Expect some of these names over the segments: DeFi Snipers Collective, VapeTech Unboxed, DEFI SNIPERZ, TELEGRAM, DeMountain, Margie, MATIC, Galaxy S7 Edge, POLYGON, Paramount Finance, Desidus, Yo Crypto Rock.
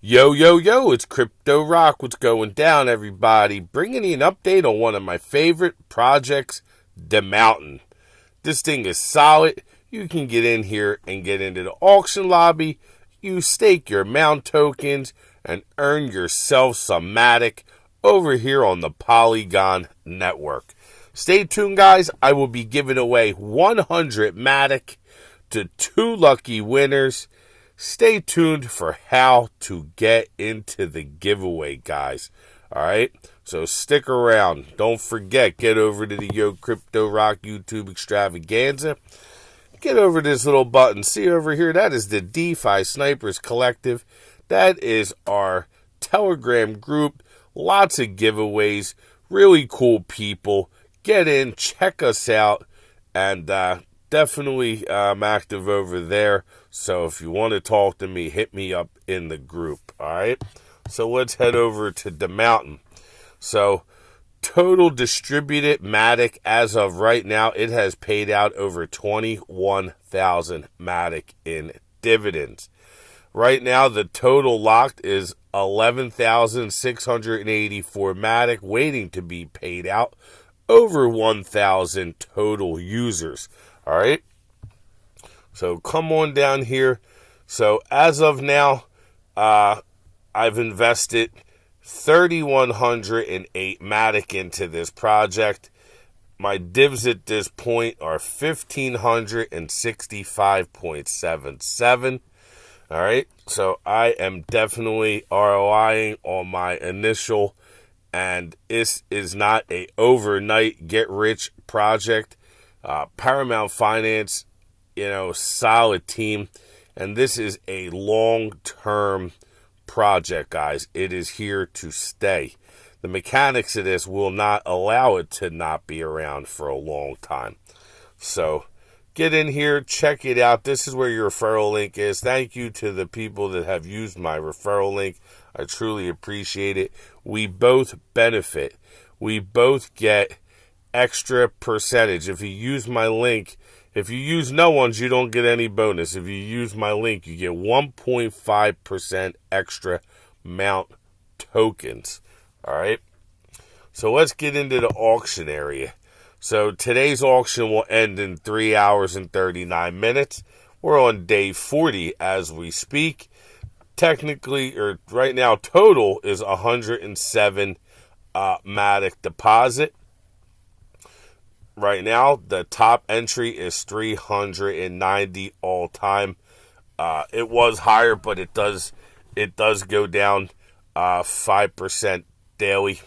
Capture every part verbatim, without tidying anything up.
Yo, yo, yo, it's Crypto Rock. What's going down, everybody? Bringing you an update on one of my favorite projects, DeMountain. This thing is solid. You can get in here and get into the auction lobby. You stake your mount tokens and earn yourself some MATIC over here on the Polygon network. Stay tuned, guys. I will be giving away one hundred MATIC to two lucky winners. Stay tuned for how to get into the giveaway, guys. All right, so stick around. Don't forget, get over to the Yo Crypto Rock YouTube extravaganza. Get over this little button. See over here, that is the DeFi Snipers Collective. That is our Telegram group. Lots of giveaways. Really cool people. Get in, check us out, and uh, definitely I'm um, active over there. So if you want to talk to me, hit me up in the group. All right. So let's head over to DeMountain. So total distributed MATIC as of right now, it has paid out over twenty-one thousand MATIC in dividends. Right now, the total locked is eleven thousand six hundred eighty-four MATIC waiting to be paid out. Over one thousand total users. All right. So come on down here. So as of now, uh, I've invested three thousand one hundred eight MATIC into this project. My divs at this point are one thousand five hundred sixty-five point seven seven. All right. So I am definitely ROIing on my initial. And this is not a overnight get-rich project. Uh, Paramount Finance, you know, solid team. And this is a long-term project, guys. It is here to stay. The mechanics of this will not allow it to not be around for a long time. So get in here, check it out. This is where your referral link is. Thank you to the people that have used my referral link. I truly appreciate it. We both benefit. We both get extra percentage. If you use my link, if you use no one's, you don't get any bonus. If you use my link, you get one point five percent extra mount tokens. All right. So let's get into the auction area. So today's auction will end in three hours and thirty-nine minutes. We're on day forty as we speak. Technically, or right now, total is one hundred seven uh, MATIC deposit. Right now, the top entry is three hundred ninety all time. Uh, it was higher, but it does it does go down uh, five percent daily.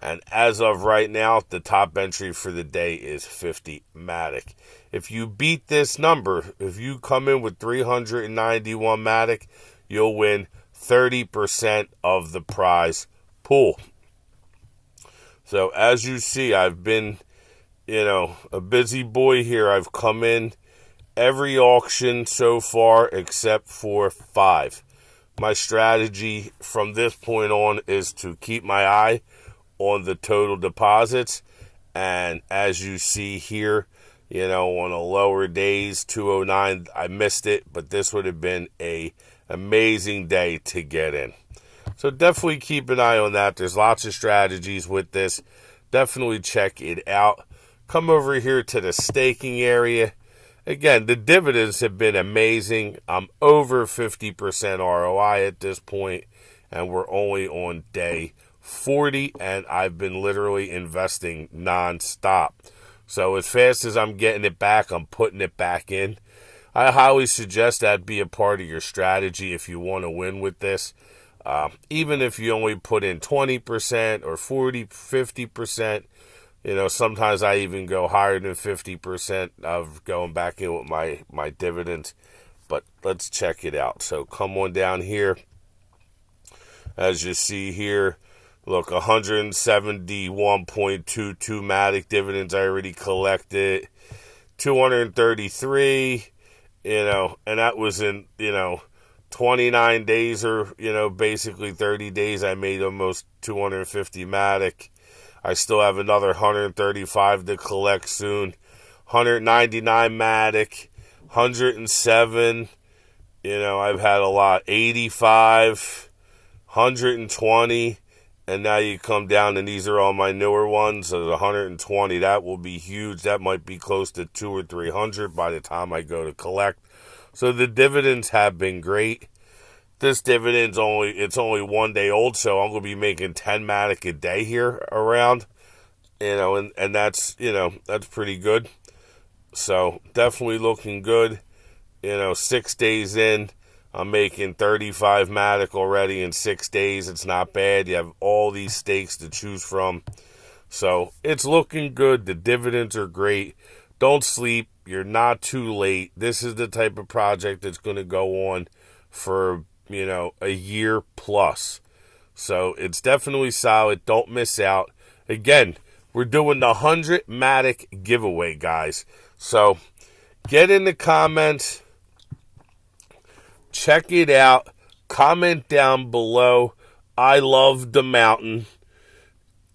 And as of right now, the top entry for the day is fifty MATIC. If you beat this number, if you come in with three hundred ninety-one MATIC, you'll win thirty percent of the prize pool. So as you see, I've been, you know, a busy boy here. I've come in every auction so far except for five. My strategy from this point on is to keep my eye on the total deposits. And as you see here, you know, on a lower days, two oh nine, I missed it. But this would have been a amazing day to get in. So definitely keep an eye on that. There's lots of strategies with this. Definitely check it out. Come over here to the staking area. Again, the dividends have been amazing. I'm over fifty percent R O I at this point, and we're only on day forty, and I've been literally investing nonstop. So as fast as I'm getting it back, I'm putting it back in. I highly suggest that be a part of your strategy if you want to win with this. Um, even if you only put in twenty percent or forty, fifty percent, you know, sometimes I even go higher than fifty percent of going back in with my, my dividends. But let's check it out. So come on down here. As you see here, look, one hundred seventy-one point two two MATIC dividends I already collected, two hundred thirty-three. You know, and that was in, you know, twenty-nine days or, you know, basically thirty days. I made almost two hundred fifty MATIC. I still have another one hundred thirty-five to collect soon. one hundred ninety-nine MATIC, one hundred seven, You know, I've had a lot, eighty-five, one hundred twenty, and now you come down and these are all my newer ones, so one hundred twenty, that will be huge. That might be close to two or three hundred by the time I go to collect. So the dividends have been great. This dividend's only, it's only one day old, so I'm going to be making ten MATIC a day here around, you know, and, and that's, you know, that's pretty good. So definitely looking good. You know, six days in, I'm making thirty-five MATIC already in six days. It's not bad. You have all these stakes to choose from. So it's looking good. The dividends are great. Don't sleep. You're not too late. This is the type of project that's going to go on for, you know, a year plus. So it's definitely solid. Don't miss out. Again, we're doing the one hundred MATIC giveaway, guys. So get in the comments. Check it out. Comment down below, I love DeMountain.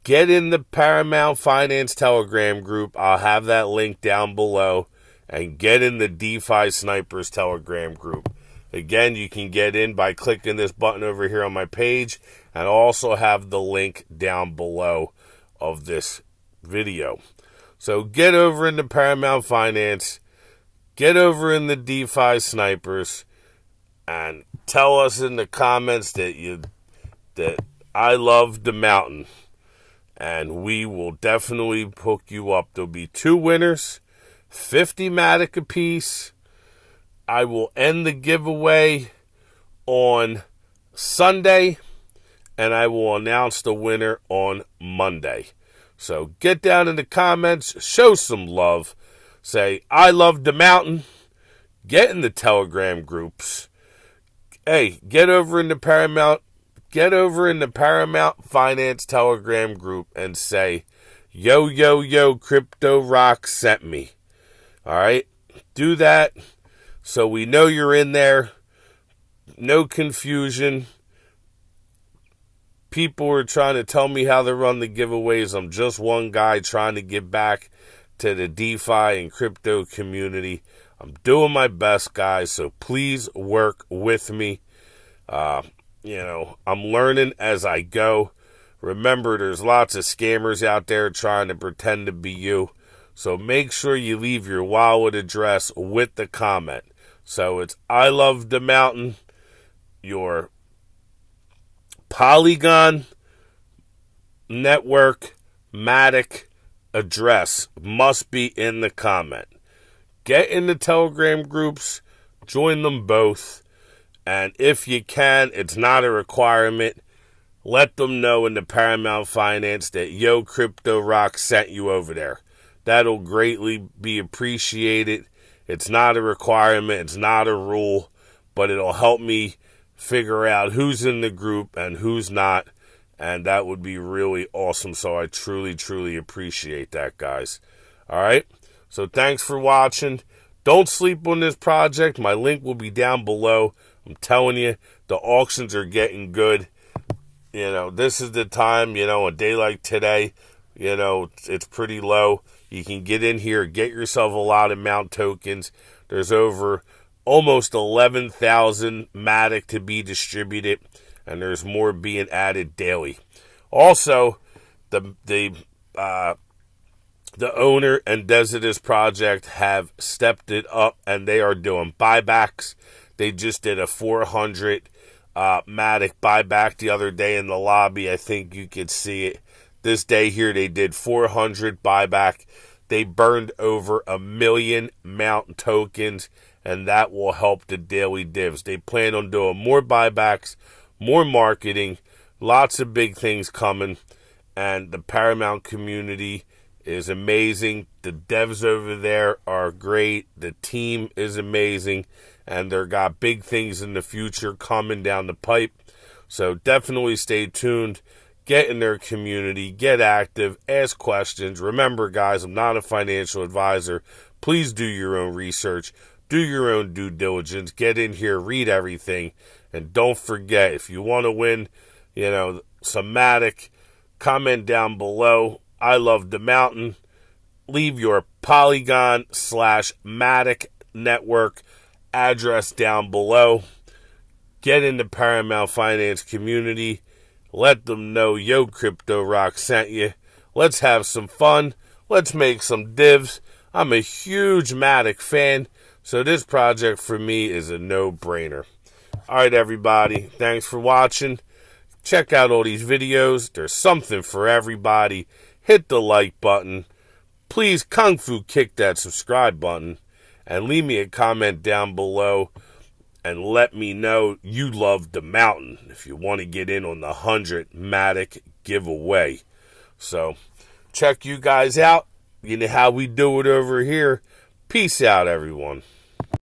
Get in the Paramount Finance Telegram group. I'll have that link down below. And get in the DeFi Snipers Telegram group. Again, you can get in by clicking this button over here on my page. And I'll also have the link down below of this video. So get over into Paramount Finance. Get over in the DeFi Snipers. And tell us in the comments that you that I love DeMountain, and we will definitely hook you up. There'll be two winners, fifty MATIC apiece. I will end the giveaway on Sunday, and I will announce the winner on Monday. So get down in the comments, show some love, say I love DeMountain, get in the Telegram groups. Hey, get over in the Paramount, get over in the Paramount Finance Telegram group and say, yo, yo, yo, Crypto Rock sent me. All right, do that so we know you're in there. No confusion. People are trying to tell me how to run the giveaways. I'm just one guy trying to get back to the DeFi and crypto community. I'm doing my best, guys, so please work with me. Uh, you know, I'm learning as I go. Remember, there's lots of scammers out there trying to pretend to be you. So make sure you leave your wallet address with the comment. So it's I love DeMountain, your Polygon network MATIC address must be in the comment. Get in the Telegram groups, join them both, and if you can, it's not a requirement, let them know in the Paramount Finance that Yo Crypto Rock sent you over there. That'll greatly be appreciated. It's not a requirement, it's not a rule, but it'll help me figure out who's in the group and who's not, and that would be really awesome, so I truly, truly appreciate that, guys. All right? So thanks for watching. Don't sleep on this project. My link will be down below. I'm telling you, the auctions are getting good. You know, this is the time, you know, a day like today, you know, it's pretty low. You can get in here, get yourself a lot of Mount tokens. There's over almost eleven thousand MATIC to be distributed, and there's more being added daily. Also, the... the uh, The owner and Desidus project have stepped it up, and they are doing buybacks. They just did a four hundred uh, MATIC buyback the other day in the lobby. I think you could see it. This day here, they did four hundred buyback. They burned over a million Mount tokens, and that will help the daily divs. They plan on doing more buybacks, more marketing, lots of big things coming, and the Paramount community is amazing. The devs over there are great. The team is amazing, and they've got big things in the future coming down the pipe. So definitely stay tuned. Get in their community. Get active. Ask questions. Remember, guys, I'm not a financial advisor. Please do your own research. Do your own due diligence. Get in here. Read everything. And don't forget, if you want to win, you know, some MATIC, comment down below, I love DeMountain. Leave your Polygon slash MATIC network address down below. Get in the Paramount Finance community. Let them know Yo Crypto Rock sent you. Let's have some fun. Let's make some divs. I'm a huge MATIC fan, so this project for me is a no-brainer. All right, everybody. Thanks for watching. Check out all these videos. There's something for everybody. Hit the like button. Please kung fu kick that subscribe button. And leave me a comment down below. And let me know you love DeMountain if you want to get in on the one hundred MATIC giveaway. So, check you guys out. You know how we do it over here. Peace out, everyone.